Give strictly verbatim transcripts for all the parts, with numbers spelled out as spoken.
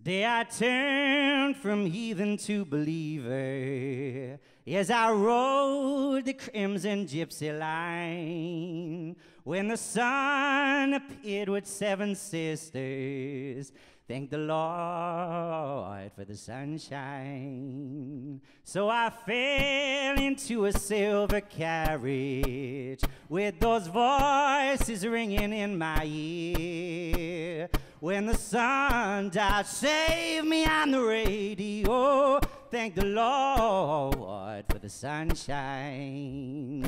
Day I turned from heathen to believer, as I rode the crimson gypsy line. When the sun appeared with seven sisters, thank the Lord for the sunshine. So I fell into a silver carriage with those voices ringing in my ear. When the sun died, save me on the radio. Thank the Lord for the sunshine.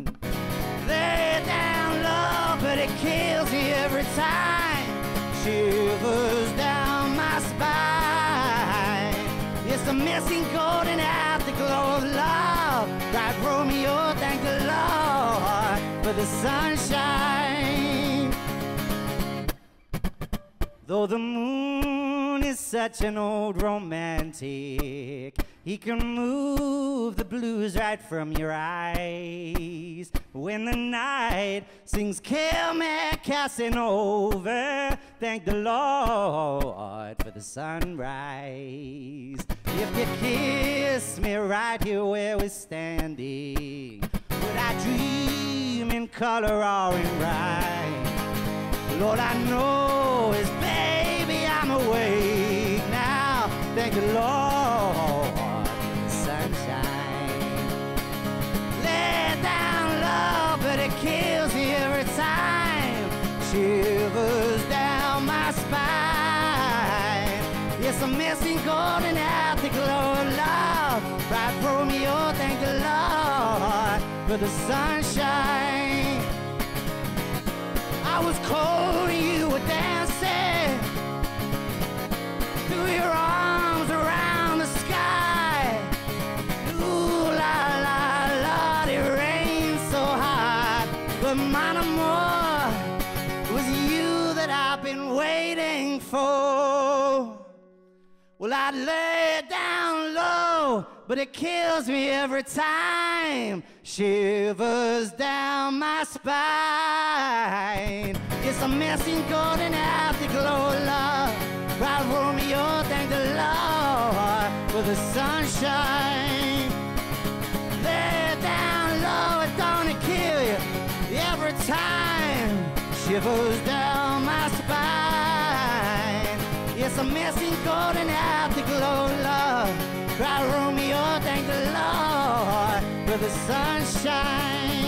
Lay down low, but it kills me every time. Shivers down my spine. It's the missing golden afterglow of love. Like Romeo, thank the Lord for the sunshine. Though the moon is such an old romantic, he can move the blues right from your eyes. When the night sings, kill me, Casanova, thank the Lord for the sunrise. If you kiss me right here where we're standing, would I dream in color or in rhyme? Lord, I know it's baby, I'm awake now, thank the Lord. Kills me every time. Shivers down my spine. Yes, I'm missing golden afterglow of love. Right, Romeo, thank the Lord for the sunshine. I was cold and you were dancing. Threw your arms around the sky. Ooh, la, la, la, it rained so high. But mine more was you that I've been waiting for. Well, I lay down low, but it kills me every time. Shivers down my spine. It's a missing golden afterglow of love. Proud Romeo, thank the Lord for the sunshine. Lay down low, it don't kill you every time. Shivers down my spine. It's a missing golden afterglow of love. Cry Romeo, thank the Lord for the sunshine.